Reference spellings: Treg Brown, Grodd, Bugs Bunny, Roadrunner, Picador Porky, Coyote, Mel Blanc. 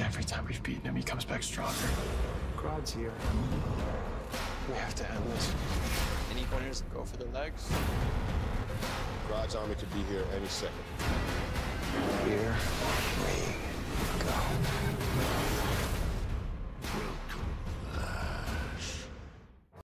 Every time we've beaten him, he comes back stronger. Grodd's here. We have to end this. Any pointers? Go for the legs. Grodd's army could be here any second. Here we go.